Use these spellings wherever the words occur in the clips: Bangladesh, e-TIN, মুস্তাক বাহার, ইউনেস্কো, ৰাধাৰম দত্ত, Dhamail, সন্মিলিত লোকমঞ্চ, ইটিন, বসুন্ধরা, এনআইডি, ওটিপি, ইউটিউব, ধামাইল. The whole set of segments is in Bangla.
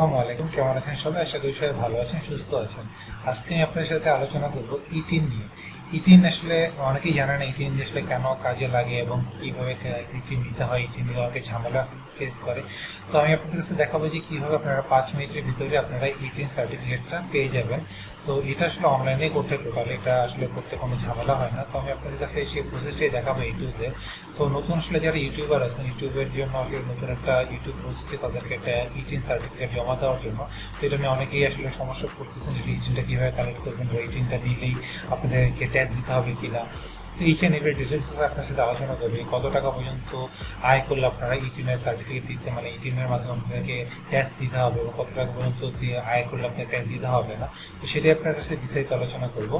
আসসালামু আলাইকুম কেমন আছেন সবাই? আশা করি সবাই ভালো আছেন, সুস্থ আছেন। আজকে আমি আপনাদের সাথে আলোচনা করব ইটিন নিয়ে। ইটিন আসলে অনেকেই জানে না ইটিন আসলে কেন কাজে লাগে এবং কীভাবে ইটিন নিতে হয়, ইটিন নিয়ে অনেকে ঝামেলা ফেস করে। তো আমি আপনাদের কাছে দেখাবো যে কীভাবে আপনারা 5 মিনিটের ভিতরে আপনারা ইটিন সার্টিফিকেটটা পেয়ে যাবেন। তো এটা আসলে অনলাইনে করতে টোটাল এটা আসলে করতে কোনো ঝামেলা হয় না। তো আমি আপনাদের কাছে সেই প্রসেসটাই দেখাবো ইউটিউবে। তো নতুন আসলে যারা ইউটিউবার আছেন, ইউটিউবের জন্য আসলে নতুন একটা ইউটিউব প্রসেসে তাদেরকে একটা ইটিন সার্টিফিকেট জমা দেওয়ার জন্য, তো এটা নিয়ে অনেকেই আসলে সমস্যা করতেছেন যে ইটিনটা কীভাবে কালেক্ট করবেন বা ইটিনটা নিলেই আপনাদেরকে ট্যাক্স দিতে হবে কিনা। তো ইটিন এর ডিটেলস আপনার সাথে আলোচনা করবে, কত টাকা পর্যন্ত আয় করলে আপনারা ইটিনের সার্টিফিকেট দিতে মানে ইটিনের মাধ্যমে আপনাকে ট্যাক্স দিতে হবে এবং কত টাকা পর্যন্ত আয় করলে আপনাকে ট্যাক্স দিতে হবে না, তো সেটাই আপনার কাছে বিস্তারিত আলোচনা করব।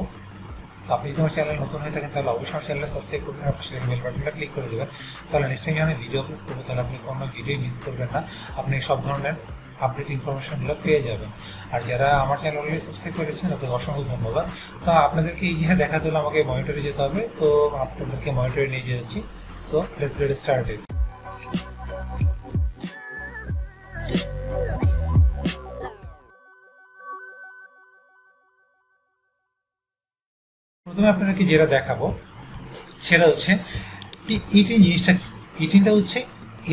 তো আপনি যদি আমার চ্যানেল নতুন হয়ে থাকেন তাহলে অবশ্যই আমার চ্যানেলটা সাবস্ক্রাইব করবেন, আপনার সাথে বেল বাটনটা ক্লিক করে দেবেন, তাহলে নেক্সট টাইম আমি ভিডিও আপলোড করবো তাহলে আপনি কোনো ভিডিও মিস করবেন না, আপনি সব ধরনের আপডেট ইনফরমেশনগুলো পেয়ে যাবেন। আর যারা আমার চ্যানেল অলরেডি সাবস্ক্রাইব করে রেখেছেন তাদের অসংখ্য ধন্যবাদ। তা আপনাদেরকে এই জিনিসটা দেখা দিলে আমাকে মনিটরে যেতে হবে, তো আপনাদেরকে মনিটরে নিয়ে যাচ্ছি। So let's get started. প্রথমে আপনাদেরকে যেটা দেখাবো সেটা হচ্ছে ইটিন জিনিসটা কি। ইটিনটা হচ্ছে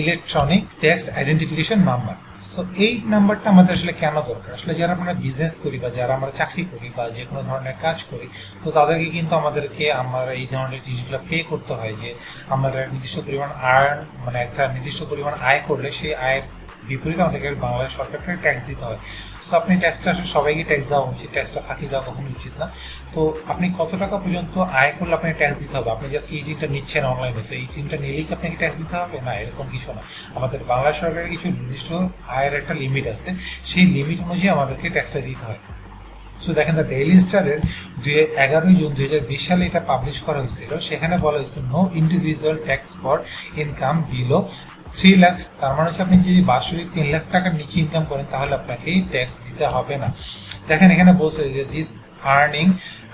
electronic tax identification number. So এই নাম্বারটা আমাদের আসলে কেন দরকার? আসলে যারা আমরা বিজনেস করি বা যারা আমরা চাকরি করি বা যে কোনো ধরনের কাজ করি, তো তাদেরকে কিন্তু আমরা এই ধরনের জিনিসগুলো পে করতে হয় যে আমাদের নির্দিষ্ট পরিমাণ আর্ন মানে একটা নির্দিষ্ট পরিমাণ আয় করলে সেই আয়ের বিপরীতে আমাদেরকে বাংলাদেশ সরকারকে ট্যাক্স দিতে হয়। সো আপনি ট্যাক্সটা আসলে সবাইকে ট্যাক্স দেওয়া উচিত, ট্যাক্সটা ফাঁকি দেওয়া কখনো উচিত না। তো আপনি কত টাকা পর্যন্ত আয় করলে আপনাকে ট্যাক্স দিতে হবে? আপনি জাস্ট ইটিনটা নিচ্ছেন অনলাইনে, সো ইটিনটা নিলেই কি আপনাকে ট্যাক্স দিতে হবে? না, এরকম কিছু না। আমাদের বাংলা সরকারের কিছু নির্দিষ্ট আয়ের একটা লিমিট আছে, সেই লিমিট অনুযায়ী আমাদেরকে ট্যাক্সটা দিতে হয়। সো দেখেন দ্য ডেইলি স্টারের 11ই জুন 2020 সালে এটা পাবলিশ করা হয়েছিল। সেখানে বলা হয়েছিল no individual tax for income below 3 lakh. তার মানে হচ্ছে আপনি যদি বাৎসরিক 3 লাখ টাকার নিচে ইনকাম করেন তাহলে আপনাকে ট্যাক্স দিতে হবে না। দেখেন এখানে বলছে যে this earning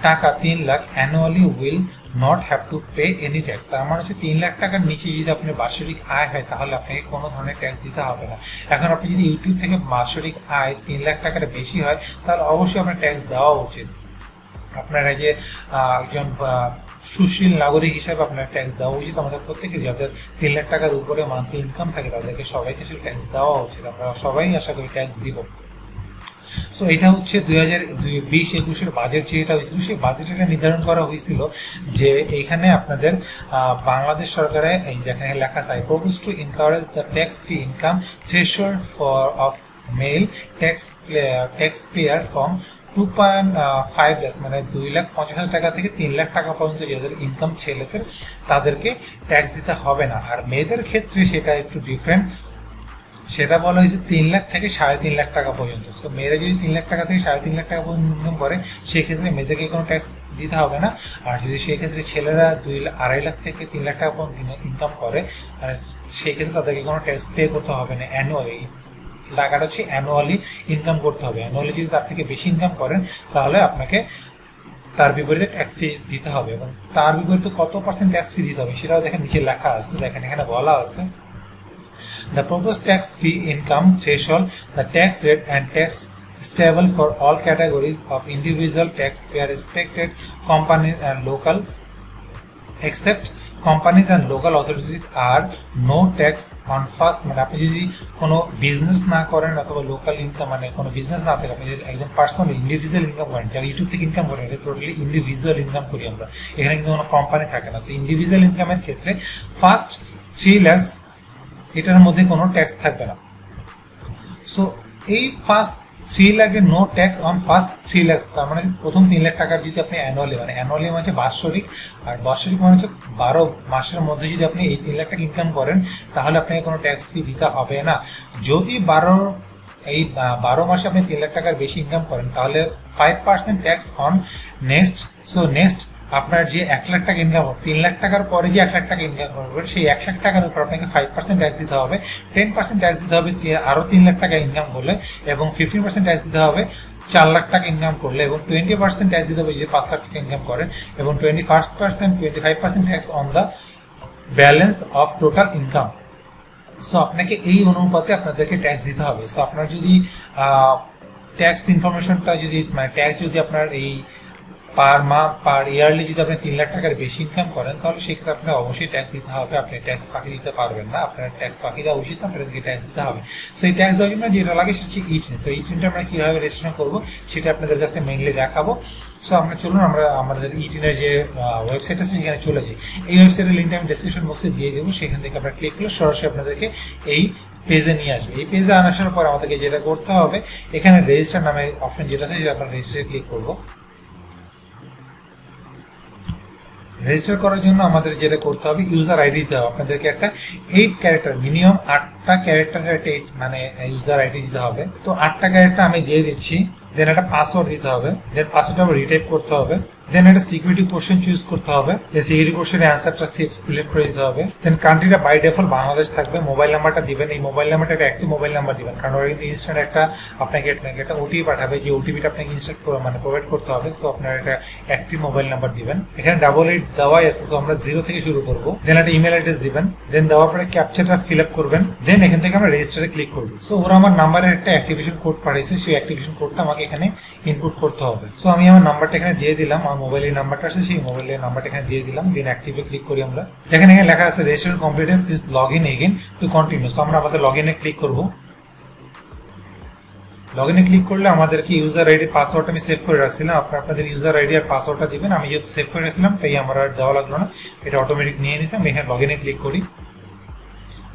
taka 3 lakh annually will not have to pay any tax. তার মানে হচ্ছে 3 লাখ টাকার নিচে যদি আপনার বাৎসরিক আয় হয় তাহলে আপনাকে কোনো ধরনের ট্যাক্স দিতে হবে না। এখন আপনি যদি ইউটিউব থেকে বাৎসরিক আয় 3 লাখ টাকার বেশি হয় তাহলে অবশ্যই আপনার ট্যাক্স দেওয়া উচিত। আপনারা যে একজন সুশীল নাগরিক হিসাবে আপনার ট্যাক্স দেওয়া উচিত। আমাদের প্রত্যেকে যাদের 3 লাখ টাকার উপরে মান্থলি ইনকাম থাকে তাদেরকে সবাইকে সে ট্যাক্স দেওয়া উচিত। আমরা সবাই আশা করি ট্যাক্স দিব। সো এটা হচ্ছে 2020-21 বাজেট যেটা হয়েছিল সেই বাজেটটা নির্ধারণ করা হয়েছিল যে এইখানে আপনাদের বাংলাদেশ সরকারের এই যেখানে লেখা আছে propose to encourage the tax free income threshold for of male tax payer from 2.5 lakh মানে 2,50,000 টাকা থেকে 3 লাখ টাকা পর্যন্ত যাদের ইনকাম ছেলেদের তাদেরকে ট্যাক্স দিতে হবে না। আর মেয়েদের ক্ষেত্রে সেটা একটু ডিফারেন্ট, সেটা বলা হয়েছে 3 লাখ থেকে 3.5 লাখ টাকা পর্যন্ত। তো মেয়েরা যদি 3 লাখ টাকা থেকে 3.5 লাখ টাকা পর্যন্ত ইনকাম করে সেক্ষেত্রে মেয়েদেরকে কোনো ট্যাক্স দিতে হবে না। আর যদি সেক্ষেত্রে ছেলেরা 2.5 লাখ থেকে 3 লাখ টাকা পর্যন্ত ইনকাম করে আর সেক্ষেত্রে তাদেরকে কোনো ট্যাক্স পে করতে হবে না। অ্যানুয়ালি টাকাটা হচ্ছে অ্যানুয়ালি ইনকাম করতে হবে। অ্যানুয়ালি যদি তার থেকে বেশি ইনকাম করেন তাহলে আপনাকে তার বিপরীতে ট্যাক্স ফি দিতে হবে এবং তার বিপরীতে কত পার্সেন্ট ট্যাক্স ফি দিতে হবে সেটাও দেখেন নিচে লেখা আছে। দেখেন এখানে বলা আছে the proposed tax fee income threshold, the tax rate and tax stable for all categories of individual taxpayer expected companies and local except companies and local authorities are no tax on first মানে আপনি যদি কোনো বিজনেস না করেন অথবা লোকাল ইনকাম মানে কোনো বিজনেস না থাকে, আপনি যদি একদম পার্সোনাল ইন্ডিভিজুয়াল ইনকাম করেন, যারা ইউটিউব থেকে ইনকাম করেন এটা টোটালি ইন্ডিভিজুয়াল ইনকাম করি আমরা, এখানে কিন্তু কোনো কোম্পানি থাকে না। সো ইন্ডিভিজুয়াল ইনকামের ক্ষেত্রে ফার্স্ট 3 লাখ এটার মধ্যে কোনো ট্যাক্স থাকবে না। সো এই ফার্স্ট 3 লাখে no tax on first 3 lakh. তার মানে প্রথম 3 লাখ টাকার যদি আপনি অ্যানুয়ালি মানে অ্যানুয়ালি মানে বাৎসরিক, আর বাৎসরিক মানে হচ্ছে 12 মাসের মধ্যে যদি আপনি এই 3 লাখ টাকা ইনকাম করেন তাহলে আপনাকে কোনো ট্যাক্স ফি দিতে হবে না। যদি 12 মাসে আপনি 3 লাখ টাকার বেশি ইনকাম করেন তাহলে 5% tax on next. So next আপনার যে 1 লাখ টাকা ইনকাম হবে 3 লাখ টাকার পরে যে 1 লাখ টাকা ইনকাম করবেন সেই 1 লাখ টাকার উপর আপনাকে 5% ট্যাক্স দিতে হবে, 10% ট্যাক্স দিতে হবে আরও 3 লাখ টাকা ইনকাম করলে এবং 15% ট্যাক্স দিতে হবে 4 লাখ টাকা ইনকাম করলে এবং 20% ট্যাক্স দিতে হবে যদি 5 লাখ টাকা ইনকাম করেন এবং 25% tax on the balance of total income. So আপনাকে এই অনুপাতে আপনাদেরকে ট্যাক্স দিতে হবে। সো আপনার যদি ট্যাক্স ইনফরমেশনটা যদি মানে ট্যাক্স যদি আপনার এই পার মান্থ পার ইয়ারলি যদি আপনি ৩ লাখ টাকার বেশি ইনকাম করেন তাহলে সেক্ষেত্রে আপনার অবশ্যই ট্যাক্স দিতে হবে। আপনি ট্যাক্স ফাঁকি দিতে পারবেন না, আপনার ট্যাক্স ফাঁকি দেওয়া উচিত, আপনাদেরকে ট্যাক্স দিতে হবে। সো এই ট্যাক্স দেওয়ার জন্য যেটা লাগে সেটা হচ্ছে e-TIN। সো e-TINটা আমরা কীভাবে রেজিস্ট্রেশন করবো সেটা আপনাদের কাছে মেইনলি দেখাবো। সো আমরা চলুন আমরা আমাদের e-TIN এর যে ওয়েবসাইট আছে সেখানে চলে যাই। এই ওয়েবসাইটের লিঙ্কটা আমি ডেসক্রিপশন বক্সে দিয়ে দেবো, সেখান থেকে আপনারা ক্লিক করলে সরাসরি আপনাদেরকে এই পেজে নিয়ে আসবে। এই পেজে আসার পর আমাদেরকে যেটা করতে হবে এখানে রেজিস্টার নামে অপশন যেটা আছে সেটা আমরা রেজিস্টারে ক্লিক করবো। রেজিস্টার করার জন্য আমাদের যেটা করতে হবে ইউজার আইডি দিতে হবে। আপনাদেরকে একটা 8 ক্যারেক্টার মিনিমাম 8টা ক্যারেক্টারের একটা মানে ইউজার আইডি দিতে হবে। তো 8টা ক্যারেক্টার আমি দিয়ে দিচ্ছি। দেন একটা পাসওয়ার্ড দিতে হবে, দেন পাসওয়ার্ডটা রিটাইপ করতে হবে, দেন একটা সিকিউরিটি কোশ্চেন চুজ করতে হবে, সিকিউরিটি কোশ্চেনের অ্যান্সারটা সিলেক্ট করে দিতে হবে, দেন কান্ট্রিটা বাই ডিফল্ট বাংলাদেশ থাকবে, মোবাইল নাম্বারটা দিবেন। এই মোবাইল নাম্বারটা একটা অ্যাক্টিভ মোবাইল নাম্বার দিবেন, কারণ ওরা কিন্তু ইনস্ট্যান্ট একটা আপনাকে একটা ওটিপি পাঠাবে, যে ওটিপিটা আপনাকে ইনস্ট্যান্ট মানে প্রোভাইড করতে হবে। সো আপনার একটা অ্যাক্টিভ মোবাইল নাম্বার দিবেন, এখানে ডাবল 8 দেওয়াই আছে, তো আমরা 0 থেকে শুরু করবো। দেন একটা ইমেল অ্যাড্রেস দিবেন, দেন দেওয়ার পরে ক্যাপচারটা ফিল আপ করবেন, দেন এখান থেকে আমরা রেজিস্টারে ক্লিক করবো। সো ওরা আমার নাম্বারের একটা অ্যাক্টিভেশন কোড পাঠিয়েছে, সেই অ্যাক্টিভেশন কোডটা আমাকে এখানে ইনপুট করতে হবে। সো আমি আমার নাম্বারটা এখানে দিয়ে দিলাম, আমার মোবাইলের নাম্বারটা আছে সেই মোবাইলের নাম্বারটা এখানে দিয়ে দিলাম। দেন অ্যাক্টিভে ক্লিক করি আমরা, দেখেন এখানে লেখা আছে registration completed, please log in again to continue. So আমরা আমাদের লগ ইনে ক্লিক করবো। লগ ইনে ক্লিক করলে আমাদেরকে ইউজার আইডি পাসওয়ার্ডটা আমি সেভ করে রাখছিলাম, আপনারা আপনাদের ইউজার আইডি আর পাসওয়ার্ডটা দিবেন। আমি যেহেতু সেভ করে রাখছিলাম তাই আমার আর দেওয়া লাগলো না, এটা অটোমেটিক নিয়ে নিয়েছে। আমি এখানে লগ ইনে ক্লিক করি,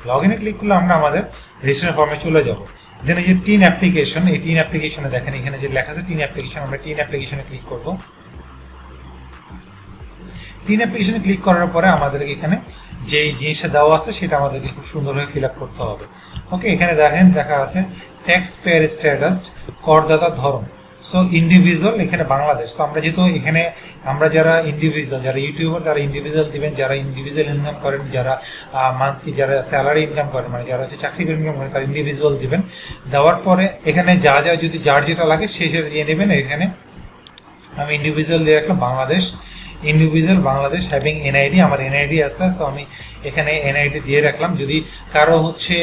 লগ ইনে ক্লিক করলে আমরা আমাদের রেজিস্ট্রেশন ফর্মে চলে যাবো। দেন এই যে টিন অ্যাপ্লিকেশন, এই টিন অ্যাপ্লিকেশনে দেখেন এখানে যে লেখা আছে টিন অ্যাপ্লিকেশন, আমরা টিন অ্যাপ্লিকেশনে ক্লিক করবো। টিন অ্যাপ্লিকেশনে ক্লিক করার পরে আমাদেরকে এখানে যে জিনিসটা দেওয়া আছে সেটা আমাদেরকে খুব সুন্দরভাবে ফিল আপ করতে হবে। ওকে, এখানে দেখেন দেখা আছে ট্যাক্স পেয়ার স্ট্যাটাস, করদাতার ধরন। সো ইন্ডিভিজুয়াল এখানে বাংলাদেশ। তো আমরা যেহেতু এখানে আমরা যারা ইন্ডিভিজুয়াল, যারা ইউটিউবার তারা ইন্ডিভিজুয়াল দিবেন, যারা ইন্ডিভিজুয়াল ইনকাম করেন, যারা মান্থলি যারা স্যালারি ইনকাম করেন মানে যারা হচ্ছে চাকরি ইনকাম করেন তারা ইন্ডিভিজুয়াল দিবেন। দেওয়ার পরে এখানে যা যা যদি যার যেটা লাগে সে সেটা দিয়ে নেবেন। এখানে আমি ইন্ডিভিজুয়াল দিয়ে রাখলাম Bangladesh, individual Bangladesh having এনআইডি, আমার এনআইডি আছে। সো আমি এখানে এনআইডি দিয়ে রাখলাম। যদি কারো হচ্ছে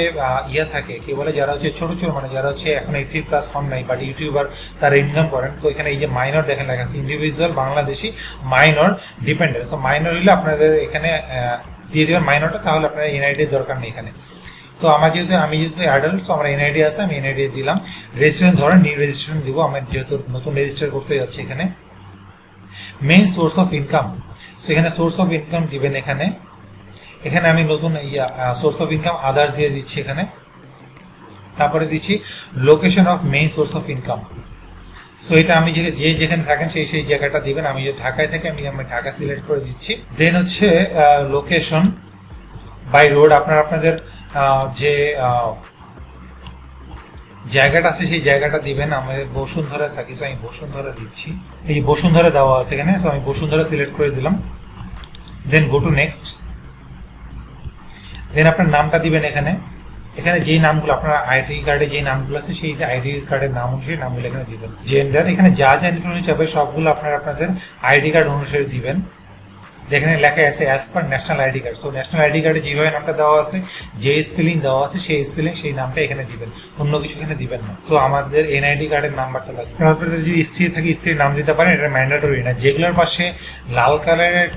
ইয়া থাকে কি বলে যারা হচ্ছে ছোট ছোট মানে যারা হচ্ছে এখন 18+ হন নাই বাট ইউটিউবার তারা ইনকাম করেন, তো এখানে এই যে মাইনর দেখেন লেখা আছে individual Bangladeshi minor dependent. So minor হলে আপনাদের এখানে দিয়ে দেবেন মাইনরটা, তাহলে আপনার এনআইডির দরকার নেই এখানে। তো আমার যেহেতু আমি যেহেতু অ্যাডাল্ট সো আমার এনআইডি আছে, আমি এনআইডি দিলাম। রেজিস্ট্রেশন ধরেন নিউ রেজিস্ট্রেশন দিব, আমার যেহেতু নতুন রেজিস্টার করতে যাচ্ছি। এখানে মেইন সোর্স অফ ইনকাম, সেখানে সোর্স অফ ইনকাম দিবেন। এখানে এখানে আমি নতুন সোর্স অফ ইনকাম আদার্স দিয়ে দিচ্ছি। এখানে তারপরে দিচ্ছি location of main source of income. So এটা আমি যে যেখানে থাকেন সেই জায়গাটা দিবেন। আমি যে ঢাকায় থাকি আমি ঢাকা সিলেক্ট করে দিচ্ছি। দেন হচ্ছে লোকেশন বাই রোড, আপনাদের যে জায়গাটা আছে সেই জায়গাটা দিবেন। আমাদের বসুন্ধরা থাকি, সো আমি বসুন্ধরা দিচ্ছি। এই বসুন্ধরা দেওয়া আছে এখানে, সো আমি বসুন্ধরা সিলেক্ট করে দিলাম। দেন গো টু নেক্সট। দেন আপনার নামটা দিবেন এখানে। এখানে যে নামগুলো আপনার আইডি কার্ডে যে নামগুলো আছে সেই আইডি কার্ডের নাম অনুসারে নামগুলো এখানে দিবেন। জেন্ডার এখানে যা যা ইনফরমেশন চাবে সবগুলো আপনারা আপনাদের আইডি কার্ড অনুসারে দিবেন। যেখানে লেখা আছে as per national ID card. So national ID কার্ডে যেভাবে নামটা দেওয়া আছে, যে স্পেলিং দেওয়া আছে সেই স্পেলিং সেই নামটা এখানে দিবেন, অন্য কিছু এখানে দিবেন না। তো আমাদের এনআইডি কার্ডের নাম্বারটা লাগবে। আপনাদের যদি স্ত্রী থাকে স্ত্রীর নাম দিতে পারেন, এটা ম্যান্ডেটরি না। যেগুলোর পাশে লাল কালারের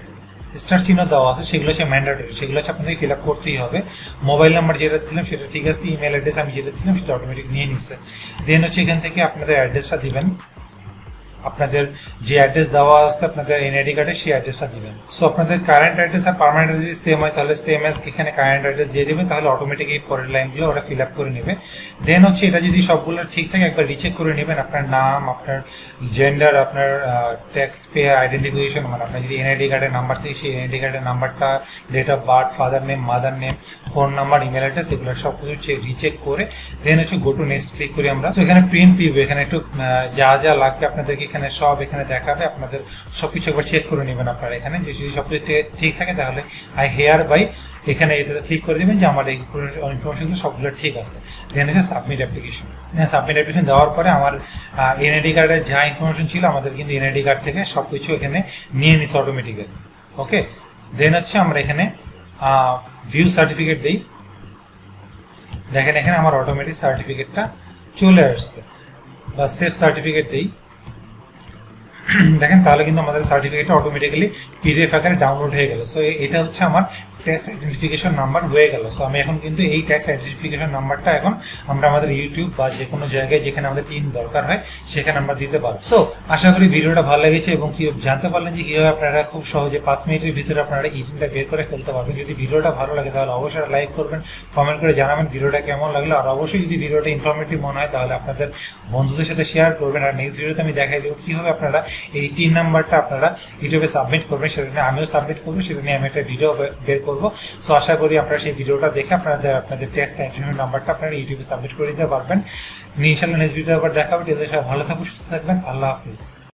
স্টার চিহ্ন দেওয়া আছে সেগুলো হচ্ছে ম্যান্ডেটরি, সেগুলো হচ্ছে আপনাদের ফিল আপ করতেই হবে। মোবাইল নাম্বার যেটা দিলাম সেটা ঠিক আছে, ইমেল অ্যাড্রেস আমি যেটা দিলাম সেটা অটোমেটিক নিয়ে নিচ্ছে। দেন হচ্ছে এখান থেকে আপনাদের অ্যাড্রেসটা দিবেন, আপনাদের যে অ্যাড্রেস দেওয়া আছে আপনাদের এনআইডি কার্ডে সেই অ্যাড্রেসটা দিবেন। সো আপনাদের কারেন্ট অ্যাড্রেস আর পার্মানেন্ট অ্যাড্রেস যদি সেম হয় তাহলে সেম অ্যাজ এখানে কারেন্ট অ্যাড্রেস দিয়ে দেবেন, তাহলে অটোমেটিক এই পরের লাইনগুলো ওরা ফিল আপ করে নেবে। দেন হচ্ছে এটা যদি সবগুলো ঠিক থাকে একবার রিচেক করে নেবেন। আপনার নাম, আপনার জেন্ডার, আপনার ট্যাক্স পেয়ার আইডেন্টিফিকেশন মানে আপনার যদি এনআইডি কার্ডের নাম্বার থাকে সেই এনআইডি কার্ডের নাম্বারটা, date of birth, father name, mother name, phone number, email address, এগুলো সব কিছু রিচেক করে দেন হচ্ছে গো টু নেক্সট ক্লিক করি আমরা। তো এখানে প্রিন্ট প্রিউ, এখানে একটু যা যা লাগবে আপনাদেরকে এখানে সব এখানে দেখাবে, আপনাদের সবকিছু একবার চেক করে নেবেন। আপনারা এখানে যদি সবকিছু ঠিক থাকে তাহলে আই হেয়ার বাই এখানে এটা ক্লিক করে দেবেন যে আমার এই ইনফরমেশনগুলো সবগুলো ঠিক আছে। দেন হচ্ছে সাবমিট অ্যাপ্লিকেশন। সাবমিট অ্যাপ্লিকেশন দেওয়ার পরে আমার এনআইডি কার্ডের যা ইনফরমেশন ছিল আমাদের কিন্তু এনআইডি কার্ড থেকে সবকিছু এখানে নিয়ে নিচ্ছে অটোমেটিক্যালি। ওকে, দেন হচ্ছে আমরা এখানে ভিউ সার্টিফিকেট দিই। देखें एखे हमारे अटोमेटिक सार्टिफिकेट चले आससे सेफ सार्टिफिकेट दी देखें ताहले किन्तु हमारे सार्टिफिकेट अटोमेटिकली पीडीएफ आकार डाउनलोड हो गल। सो एटा होच्छे आमार टैक्स आइडेंटिफिकेशन नम्बर हो गल। सो आमी एखन किन्तु एई टैक्स आइडेंटिफिकेशन नम्बरटा एखन आमरा आमादेर यूट्यूब बा जे कोनो जायगाय जेखाने आमादेर टिन दरकार हय सेखाने आमरा दिते पारबो। सो आशा करी भिडियोटा भालो लेगेछे एबं कि जानते पारलेन जे किभाबे आपनारा खूब सहजे 5 मिनिटेर भितरे आपनारा ई टिनटा बेर करे फेलते पारबेन। जोदि भिडियोटा भालो लागे ताहले अवश्यई लाइक करबेन, कमेंट करे जानाबेन भिडियोटा केमन लागलो, और अवश्यई जोदि भिडियोटा इनफर्मेटिव मने हय ताहले आपनादेर बন্ধুদের সাথে শেয়ার করবেন। আর नेक्स्ट ভিডিওতে আমি দেখাই দেব কিভাবে আপনারা এই টিন নাম্বারটা আপনারা ইউটিউবে সাবমিট করবেন, সেটা নিয়ে আমিও সাবমিট করব, সেটা নিয়ে আমি একটা ভিডিও বের করব। সো আশা করি আপনারা সেই ভিডিওটা দেখে আপনাদের আপনাদের ট্যাক্স আইডেন্টিফিকেশন নাম্বারটা আপনারা ইউটিউবে সাবমিট করে দিতে পারবেন। ইনশাআল্লাহ নেক্সট ভিডিওতে আবার দেখা হবে। তাহলে সবাই ভালো থাকুন, সুস্থ থাকবেন। আল্লাহ হাফেজ।